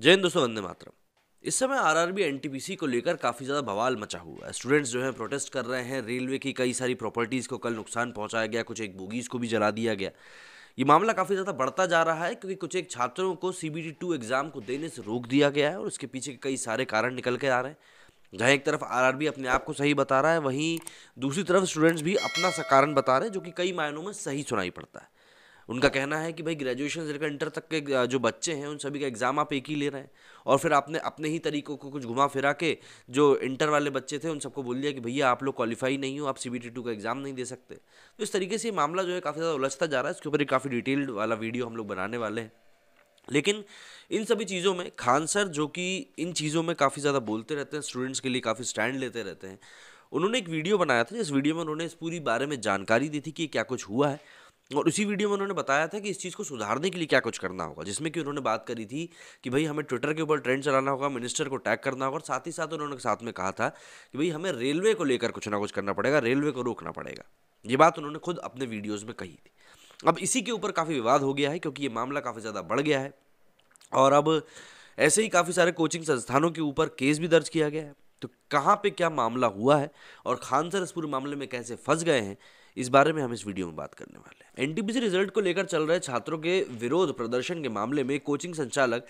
जय हिंद दोस्तों, वंदे मातरम। इस समय आरआरबी एनटीपीसी को लेकर काफ़ी ज़्यादा बवाल मचा हुआ है। स्टूडेंट्स जो है प्रोटेस्ट कर रहे हैं। रेलवे की कई सारी प्रॉपर्टीज़ को कल नुकसान पहुंचाया गया, कुछ एक बोगीज़ को भी जला दिया गया। ये मामला काफ़ी ज़्यादा बढ़ता जा रहा है क्योंकि कुछ एक छात्रों को CBT 2 एग्ज़ाम को देने से रोक दिया गया है और उसके पीछे के कई सारे कारण निकल के आ रहे हैं। जहाँ एक तरफ आरआरबी अपने आप को सही बता रहा है, वहीं दूसरी तरफ स्टूडेंट्स भी अपना सा कारण बता रहे हैं, जो कि कई मायनों में सही सुनाई पड़ता है। उनका कहना है कि भाई ग्रेजुएशन से लेकर इंटर तक के जो बच्चे हैं उन सभी का एग्ज़ाम आप एक ही ले रहे हैं और फिर आपने अपने ही तरीक़ों को कुछ घुमा फिरा के जो इंटर वाले बच्चे थे उन सबको बोल दिया कि भैया आप लोग क्वालिफाई नहीं हो, आप CBT 2 का एग्ज़ाम नहीं दे सकते। तो इस तरीके से मामला जो है काफ़ी ज़्यादा उलझता जा रहा है। इसके ऊपर एक काफ़ी डिटेल्ड वाला वीडियो हम लोग बनाने वाले हैं। लेकिन इन सभी चीज़ों में खान सर, जो कि इन चीज़ों में काफ़ी ज़्यादा बोलते रहते हैं, स्टूडेंट्स के लिए काफ़ी स्टैंड लेते रहते हैं, उन्होंने एक वीडियो बनाया था। इस वीडियो में उन्होंने इस पूरी बारे में जानकारी दी थी कि क्या कुछ हुआ है और उसी वीडियो में उन्होंने बताया था कि इस चीज़ को सुधारने के लिए क्या कुछ करना होगा, जिसमें कि उन्होंने बात करी थी कि भाई हमें ट्विटर के ऊपर ट्रेंड चलाना होगा, मिनिस्टर को टैग करना होगा और साथ ही साथ उन्होंने साथ में कहा था कि भाई हमें रेलवे को लेकर कुछ ना कुछ करना पड़ेगा, रेलवे को रोकना पड़ेगा। ये बात उन्होंने खुद अपने वीडियोज़ में कही थी। अब इसी के ऊपर काफ़ी विवाद हो गया है क्योंकि ये मामला काफ़ी ज़्यादा बढ़ गया है और अब ऐसे ही काफ़ी सारे कोचिंग संस्थानों के ऊपर केस भी दर्ज किया गया है। तो कहाँ पर क्या मामला हुआ है और खान सर इस पूरे मामले में कैसे फंस गए हैं, इस बारे में हम इस वीडियो में बात करने वाले हैं। एनटीपीसी रिजल्ट को लेकर चल रहे छात्रों के विरोध प्रदर्शन के मामले में कोचिंग संचालक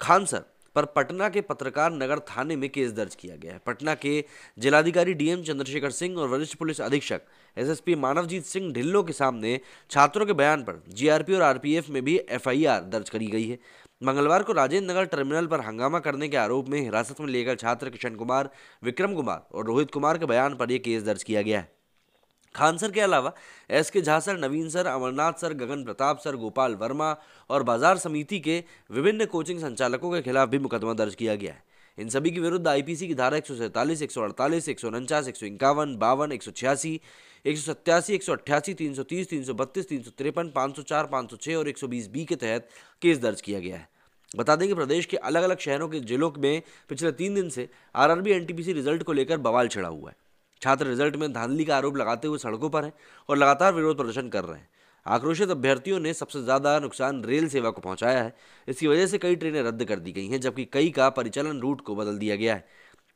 खान सर पर पटना के पत्रकार नगर थाने में केस दर्ज किया गया है। पटना के जिलाधिकारी डीएम चंद्रशेखर सिंह और वरिष्ठ पुलिस अधीक्षक SSP मानवजीत सिंह ढिल्लो के सामने छात्रों के बयान पर GRP और RPF में भी FIR दर्ज करी गई है। मंगलवार को राजेंद्र नगर टर्मिनल पर हंगामा करने के आरोप में हिरासत में लेकर छात्र किशन कुमार, विक्रम कुमार और रोहित कुमार के बयान पर यह केस दर्ज किया गया है। खान सर के अलावा SK Jha sir, Naveen sir, Amarnath sir, Gagan Pratap sir, Gopal Verma और बाजार समिति के विभिन्न कोचिंग संचालकों के खिलाफ भी मुकदमा दर्ज किया गया है। इन सभी के विरुद्ध IPC की धारा 147, 148, 149, 151, 52, 186, 187, 188, 330, 332, 353, 504, 506 और 120B के तहत केस दर्ज किया गया है। बता दें कि प्रदेश के अलग अलग शहरों के जिलों में पिछले 3 दिन से RRB NTPC रिजल्ट को लेकर बवाल छिड़ा हुआ है। छात्र रिजल्ट में धांधली का आरोप लगाते हुए सड़कों पर हैं और लगातार विरोध प्रदर्शन कर रहे हैं। आक्रोशित अभ्यर्थियों ने सबसे ज़्यादा नुकसान रेल सेवा को पहुंचाया है। इसकी वजह से कई ट्रेनें रद्द कर दी गई हैं, जबकि कई का परिचालन रूट को बदल दिया गया है।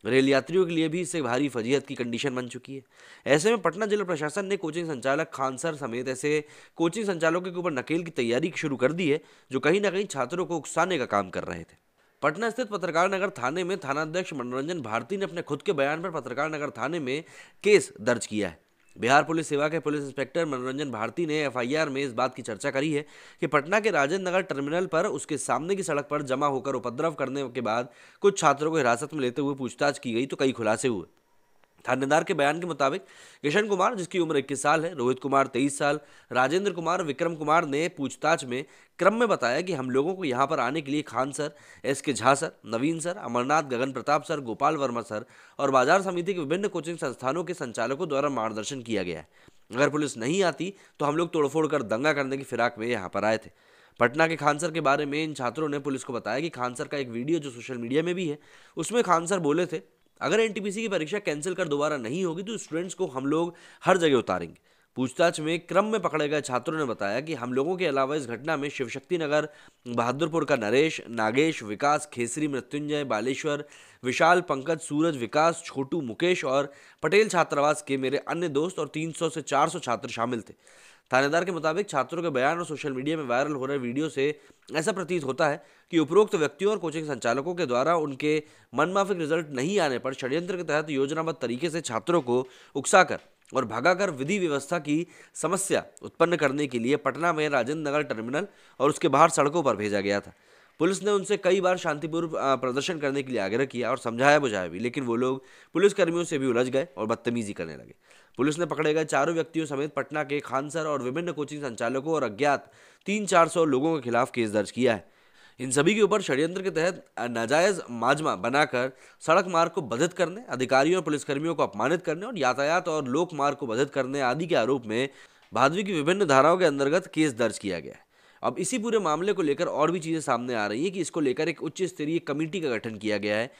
रेल यात्रियों के लिए भी इससे भारी फजीहत की कंडीशन बन चुकी है। ऐसे में पटना जिला प्रशासन ने कोचिंग संचालक खान सर समेत ऐसे कोचिंग संचालकों के ऊपर नकेल की तैयारी शुरू कर दी है, जो कहीं ना कहीं छात्रों को उकसाने का काम कर रहे थे। पटना स्थित पत्रकार नगर थाने में थानाध्यक्ष मनोरंजन भारती ने अपने खुद के बयान पर पत्रकार नगर थाने में केस दर्ज किया है। बिहार पुलिस सेवा के पुलिस इंस्पेक्टर मनोरंजन भारती ने FIR में इस बात की चर्चा करी है कि पटना के राजेंद्र नगर टर्मिनल पर उसके सामने की सड़क पर जमा होकर उपद्रव करने के बाद कुछ छात्रों को हिरासत में लेते हुए पूछताछ की गई तो कई खुलासे हुए। थानेदार के बयान के मुताबिक किशन कुमार, जिसकी उम्र 21 साल है, रोहित कुमार 23 साल, राजेंद्र कुमार, विक्रम कुमार ने पूछताछ में क्रम में बताया कि हम लोगों को यहाँ पर आने के लिए Khan sir, SK Jha sir, Naveen sir, Amarnath, Gagan Pratap sir, Gopal Verma sir और बाजार समिति के विभिन्न कोचिंग संस्थानों के संचालकों द्वारा मार्गदर्शन किया गया है। अगर पुलिस नहीं आती तो हम लोग तोड़फोड़ कर दंगा करने की फिराक में यहाँ पर आए थे। पटना के खान सर के बारे में इन छात्रों ने पुलिस को बताया कि खान सर का एक वीडियो जो सोशल मीडिया में भी है, उसमें खान सर बोले थे अगर एनटीपीसी की परीक्षा कैंसिल कर दोबारा नहीं होगी तो स्टूडेंट्स को हम लोग हर जगह उतारेंगे। पूछताछ में क्रम में पकड़े गए छात्रों ने बताया कि हम लोगों के अलावा इस घटना में शिवशक्ति नगर, बहादुरपुर का नरेश, नागेश, विकास खेसरी, मृत्युंजय, बालेश्वर, विशाल, पंकज, सूरज, विकास, छोटू, मुकेश और पटेल छात्रावास के मेरे अन्य दोस्त और 300 से 400 छात्र शामिल थे। थानेदार के मुताबिक छात्रों के बयान और सोशल मीडिया में वायरल हो रहे वीडियो से ऐसा प्रतीत होता है कि उपरोक्त व्यक्तियों और कोचिंग संचालकों के द्वारा उनके मनमाफिक रिजल्ट नहीं आने पर षड्यंत्र के तहत योजनाबद्ध तरीके से छात्रों को उकसाकर और भगाकर विधि व्यवस्था की समस्या उत्पन्न करने के लिए पटना में राजेंद्र नगर टर्मिनल और उसके बाहर सड़कों पर भेजा गया था। पुलिस ने उनसे कई बार शांतिपूर्व प्रदर्शन करने के लिए आग्रह किया और समझाया बुझाया भी, लेकिन वो लोग पुलिसकर्मियों से भी उलझ गए और बदतमीजी करने लगे। पुलिस ने पकड़े गए चारों व्यक्तियों समेत पटना के खान सर और विभिन्न कोचिंग संचालकों और अज्ञात 300-400 लोगों के खिलाफ केस दर्ज किया है। इन सभी के ऊपर षड्यंत्र के तहत नाजायज माजमा बनाकर सड़क मार्ग को बाधित करने, अधिकारियों और पुलिसकर्मियों को अपमानित करने और यातायात और लोक मार्ग को बाधित करने आदि के आरोप में भादवी की विभिन्न धाराओं के अंतर्गत केस दर्ज किया गया है। अब इसी पूरे मामले को लेकर और भी चीज़ें सामने आ रही है कि इसको लेकर एक उच्च स्तरीय कमेटी का गठन किया गया है,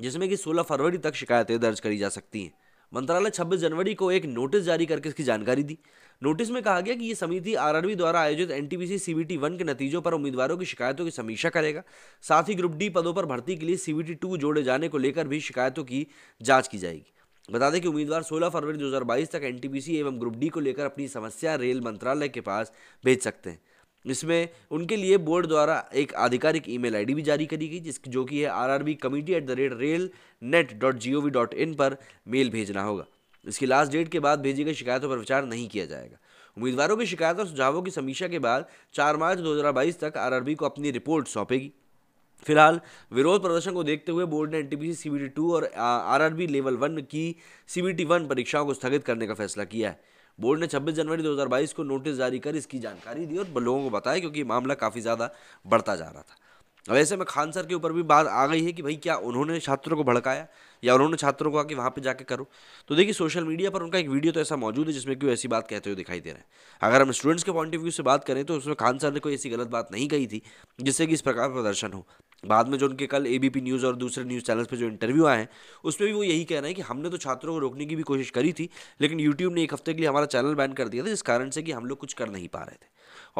जिसमें कि 16 फरवरी तक शिकायतें दर्ज करी जा सकती हैं। मंत्रालय 26 जनवरी को एक नोटिस जारी करके इसकी जानकारी दी। नोटिस में कहा गया कि ये समिति आरआरबी द्वारा आयोजित एनटीपीसी सीबीटी 1 के नतीजों पर उम्मीदवारों की शिकायतों की समीक्षा करेगा। साथ ही ग्रुप डी पदों पर भर्ती के लिए सीबीटी 2 जोड़े जाने को लेकर भी शिकायतों की जाँच की जाएगी। बता दें कि उम्मीदवार 16 फरवरी 2022 तक एनटीपीसी एवं ग्रुप डी को लेकर अपनी समस्या रेल मंत्रालय के पास भेज सकते हैं। इसमें उनके लिए बोर्ड द्वारा एक आधिकारिक ईमेल आईडी भी जारी करी गई, जो कि है rrbcommittee@railnet.gov.in पर मेल भेजना होगा। इसकी लास्ट डेट के बाद भेजी गई शिकायतों पर विचार नहीं किया जाएगा। उम्मीदवारों की शिकायत और सुझावों की समीक्षा के बाद 4 मार्च 2022 तक आरआरबी को अपनी रिपोर्ट सौंपेगी। फिलहाल विरोध प्रदर्शन को देखते हुए बोर्ड ने एनटीपीसी सीबीटी 2 और आरआरबी लेवल 1 की सीबीटी 1 परीक्षाओं को स्थगित करने का फैसला किया है। बोर्ड ने 26 जनवरी 2022 को नोटिस जारी कर इसकी जानकारी दी और लोगों को बताया, क्योंकि ये मामला काफ़ी ज़्यादा बढ़ता जा रहा था। अब ऐसे में खान सर के ऊपर भी बात आ गई है कि भाई क्या उन्होंने छात्रों को भड़काया या उन्होंने छात्रों को कहा कि वहाँ पे जाके करो। तो देखिए, सोशल मीडिया पर उनका एक वीडियो तो ऐसा मौजूद है जिसमें कि वो ऐसी बात कहते हुए दिखाई दे रहे हैं। अगर हम स्टूडेंट्स के पॉइंट ऑफ व्यू से बात करें तो उसमें खान सर ने कोई ऐसी गलत बात नहीं कही थी जिससे कि इस प्रकार प्रदर्शन हो। बाद में जो उनके कल एबीपी न्यूज़ और दूसरे न्यूज़ चैनल्स पर जो इंटरव्यू आए हैं उसमें भी वो यही कह रहे हैं कि हमने तो छात्रों को रोकने की भी कोशिश करी थी, लेकिन यूट्यूब ने एक हफ्ते के लिए हमारा चैनल बैन कर दिया था, जिस कारण से कि हम लोग कुछ कर नहीं पा रहे थे।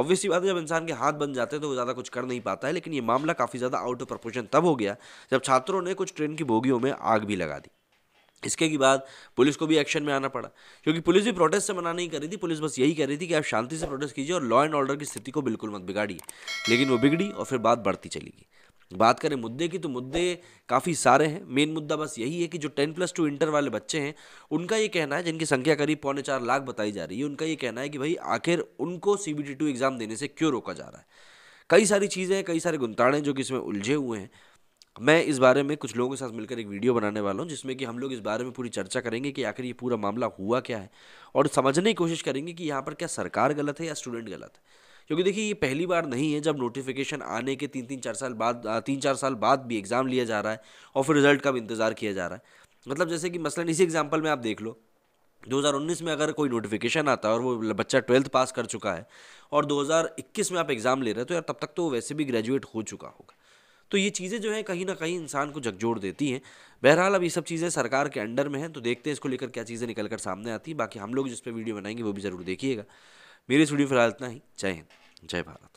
ऑब्वियसली बात है, जब इंसान के हाथ बन जाते हैं तो वो ज़्यादा कुछ कर नहीं पाता है, लेकिन ये मामला काफ़ी ज़्यादा आउट ऑफ प्रोपोर्शन तब हो गया जब छात्रों ने कुछ ट्रेन की बोगियों में आग भी लगा दी। इसके की बाद पुलिस को भी एक्शन में आना पड़ा, क्योंकि पुलिस भी प्रोटेस्ट से मना नहीं कर रही थी। पुलिस बस यही कह रही थी कि आप शांति से प्रोटेस्ट कीजिए और लॉ एंड ऑर्डर की स्थिति को बिल्कुल मत बिगाड़िए, लेकिन वो बिगड़ी और फिर बात बढ़ती चली गई। बात करें मुद्दे की तो मुद्दे काफ़ी सारे हैं। मेन मुद्दा बस यही है कि जो 10+2 इंटर वाले बच्चे हैं उनका ये कहना है, जिनकी संख्या करीब 4.25 लाख बताई जा रही है, उनका ये कहना है कि भाई आखिर उनको CBT 2 एग्ज़ाम देने से क्यों रोका जा रहा है। कई सारी चीज़ें हैं, कई सारे गुंताड़े हैं जो कि इसमें उलझे हुए हैं। मैं इस बारे में कुछ लोगों के साथ मिलकर एक वीडियो बनाने वाला हूं जिसमें कि हम लोग इस बारे में पूरी चर्चा करेंगे कि आखिर ये पूरा मामला हुआ क्या है, और समझने की कोशिश करेंगे कि यहाँ पर क्या सरकार गलत है या स्टूडेंट गलत है। क्योंकि देखिए, ये पहली बार नहीं है जब नोटिफिकेशन आने के 3-4 साल बाद भी एग्ज़ाम लिया जा रहा है और फिर रिजल्ट का भी इंतज़ार किया जा रहा है। मतलब जैसे कि मसलन इसी एग्जाम्पल में आप देख लो, 2019 में अगर कोई नोटिफिकेशन आता है और वो बच्चा 12th पास कर चुका है और 2021 में आप एग्ज़ाम ले रहे हो, तो यार तब तक तो वैसे भी ग्रेजुएट हो चुका होगा। तो ये चीज़ें जो है कहीं ना कहीं इंसान को झकझोर देती हैं। बहरहाल, अब ये सब चीज़ें सरकार के अंडर में हैं, तो देखते हैं इसको लेकर क्या चीज़ें निकल कर सामने आती है। बाकी हम लोग जिस पर वीडियो बनाएंगे वो भी ज़रूर देखिएगा। मेरे इस वीडियो फिलहाल इतना ही। जय हिंद, जय भारत।